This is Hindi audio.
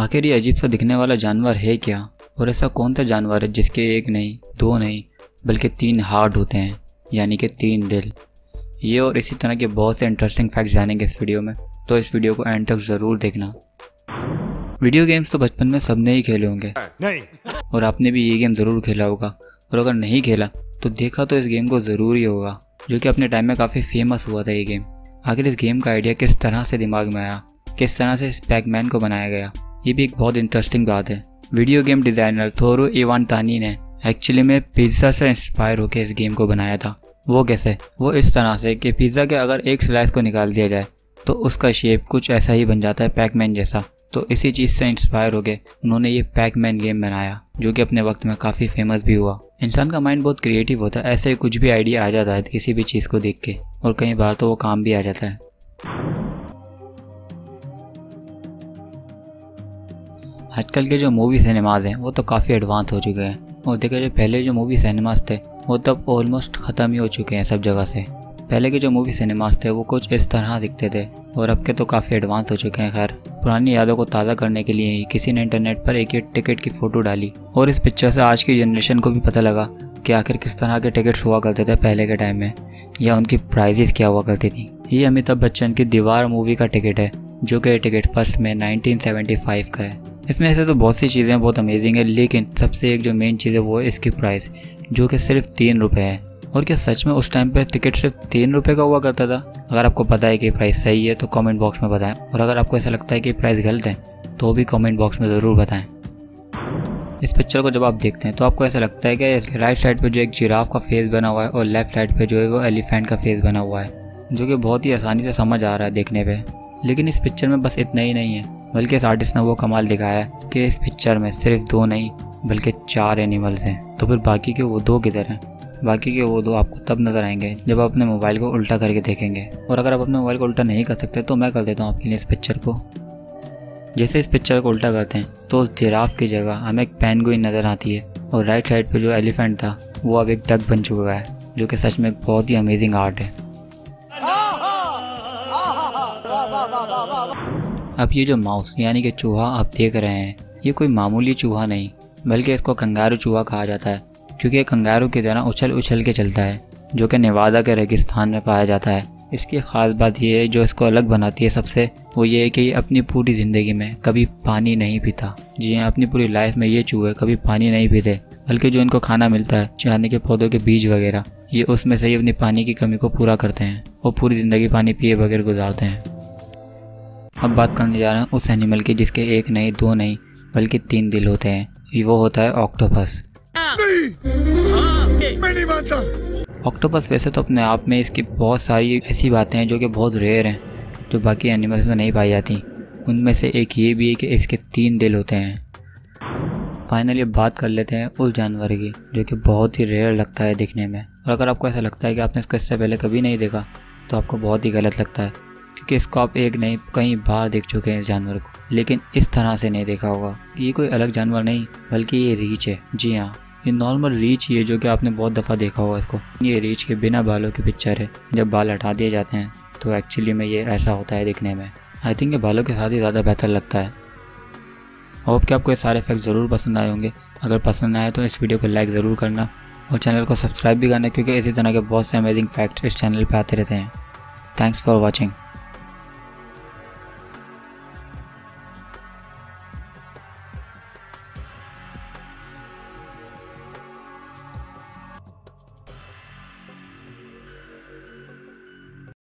आखिर ये अजीब सा दिखने वाला जानवर है क्या, और ऐसा कौन सा जानवर है जिसके एक नहीं, दो नहीं बल्कि तीन हार्ट होते हैं, यानी कि तीन दिल। ये और इसी तरह के बहुत से इंटरेस्टिंग फैक्ट्स जानेंगे इस वीडियो में, तो इस वीडियो को एंड तक ज़रूर देखना। वीडियो गेम्स तो बचपन में सबने ही खेले होंगे और आपने भी ये गेम ज़रूर खेला होगा, और अगर नहीं खेला तो देखा तो इस गेम को ज़रूर ही होगा, जो कि अपने टाइम में काफ़ी फेमस हुआ था। ये गेम, आखिर इस गेम का आइडिया किस तरह से दिमाग में आया, किस तरह से इस पैकमैन को बनाया गया, ये भी एक बहुत इंटरेस्टिंग बात है। Video game designer Toru Iwatani ने एक्चुअली में पिज़्ज़ा से इंस्पायर होकर इस गेम को बनाया था। वो कैसे? वो इस तरह से कि पिज़्ज़ा के अगर एक स्लाइस को निकाल दिया जाए तो उसका शेप कुछ ऐसा ही बन जाता है, पैकमैन जैसा। तो इसी चीज़ से इंस्पायर होकर उन्होंने ये पैकमैन गेम बनाया, जो कि अपने वक्त में काफ़ी फेमस भी हुआ। इंसान का माइंड बहुत क्रिएटिव होता है, ऐसे ही कुछ भी आइडिया आ जाता है किसी भी चीज़ को देख के, और कई बार तो वो काम भी आ जाता है। आजकल के जो मूवी सिनेमाज हैं वो तो काफ़ी एडवांस हो चुके हैं, और देखा जाए पहले जो मूवी सिनेमाज थे वो तब ऑलमोस्ट ख़त्म ही हो चुके हैं सब जगह से। पहले के जो मूवी सिनेमाज थे वो कुछ इस तरह दिखते थे, और अब के तो काफ़ी एडवांस हो चुके हैं। खैर, पुरानी यादों को ताज़ा करने के लिए ही किसी ने इंटरनेट पर एक एक टिकट की फ़ोटो डाली, और इस पिक्चर से आज की जनरेशन को भी पता लगा कि आखिर किस तरह के टिकट्स हुआ करते थे पहले के टाइम में, या उनकी प्राइजेस क्या हुआ करती थी। ये अमिताभ बच्चन की दीवार मूवी का टिकट है, जो कि टिकट फर्स्ट में 1975 का है। इसमें ऐसे तो बहुत सी चीज़ें बहुत अमेजिंग है, लेकिन सबसे एक जो मेन चीज़ है वो है इसकी प्राइस, जो कि सिर्फ 3 रुपये है। और क्या सच में उस टाइम पे टिकट सिर्फ 3 रुपये का हुआ करता था? अगर आपको पता है कि प्राइस सही है तो कमेंट बॉक्स में बताएं, और अगर आपको ऐसा लगता है कि प्राइस गलत है तो भी कमेंट बॉक्स में ज़रूर बताएं। इस पिक्चर को जब आप देखते हैं तो आपको ऐसा लगता है कि राइट साइड पर जो एक जिराफ का फेस बना हुआ है और लेफ्ट साइड पर जो है वो एलिफेंट का फेस बना हुआ है, जो कि बहुत ही आसानी से समझ आ रहा है देखने पर। लेकिन इस पिक्चर में बस इतना ही नहीं है, बल्कि इस आर्टिस्ट ने वो कमाल दिखाया है कि इस पिक्चर में सिर्फ 2 नहीं बल्कि 4 एनिमल्स हैं। तो फिर बाकी के वो 2 किधर हैं? बाकी के वो 2 आपको तब नज़र आएंगे जब आप अपने मोबाइल को उल्टा करके देखेंगे, और अगर आप अपने मोबाइल को उल्टा नहीं कर सकते तो मैं कर देता हूँ आपके लिए इस पिक्चर को। जैसे इस पिक्चर को उल्टा करते हैं तो उस जिराफ की जगह हमें एक पेंगुइन नज़र आती है, और राइट साइड पर जो एलिफेंट था वो अब एक डक बन चुका है, जो कि सच में एक बहुत ही अमेजिंग आर्ट है। अब ये जो माउस यानी कि चूहा आप देख रहे हैं, ये कोई मामूली चूहा नहीं, बल्कि इसको कंगारू चूहा कहा जाता है, क्योंकि ये कंगारू की तरह उछल उछल के चलता है, जो कि नेवादा के रेगिस्तान में पाया जाता है। इसकी ख़ास बात ये है, जो इसको अलग बनाती है सबसे, वो ये है कि ये अपनी पूरी ज़िंदगी में कभी पानी नहीं पीता। जी हाँ, अपनी पूरी लाइफ में ये चूहे कभी पानी नहीं पीते, बल्कि जो इनको खाना मिलता है, चने के पौधों के बीज वगैरह, ये उसमें से ही अपनी पानी की कमी को पूरा करते हैं, और पूरी ज़िंदगी पानी पिए बगैर गुजारते हैं। अब बात करने जा रहे हैं उस एनिमल की जिसके एक नहीं, 2 नहीं बल्कि 3 दिल होते हैं। वो होता है ऑक्टोपस। मैं नहीं मानता। ऑक्टोपस वैसे तो अपने आप में इसकी बहुत सारी ऐसी बातें हैं जो कि बहुत रेयर हैं, जो बाकी एनिमल्स में नहीं पाई जाती। उनमें से एक ये भी है कि इसके 3 दिल होते हैं। फाइनली बात कर लेते हैं उस जानवर की जो कि बहुत ही रेयर लगता है दिखने में, और अगर आपको ऐसा लगता है कि आपने इसको इससे पहले कभी नहीं देखा तो आपको बहुत ही गलत लगता है, क्योंकि इसको आप एक नहीं कई बार देख चुके हैं इस जानवर को, लेकिन इस तरह से नहीं देखा होगा। ये कोई अलग जानवर नहीं बल्कि ये रीछ है। जी हाँ, ये नॉर्मल रीछ ही है, जो कि आपने बहुत दफ़ा देखा होगा इसको। ये रीछ के बिना बालों की पिक्चर है। जब बाल हटा दिए जाते हैं तो एक्चुअली में ये ऐसा होता है दिखने में। आई थिंक ये बालों के साथ ही ज़्यादा बेहतर लगता है। होप कि आपको ये सारे फैक्ट ज़रूर पसंद आए होंगे। अगर पसंद आए तो इस वीडियो को लाइक ज़रूर करना, और चैनल को सब्सक्राइब भी करना, क्योंकि इसी तरह के बहुत से अमेजिंग फैक्ट्स इस चैनल पर आते रहते हैं। Thanks for watching.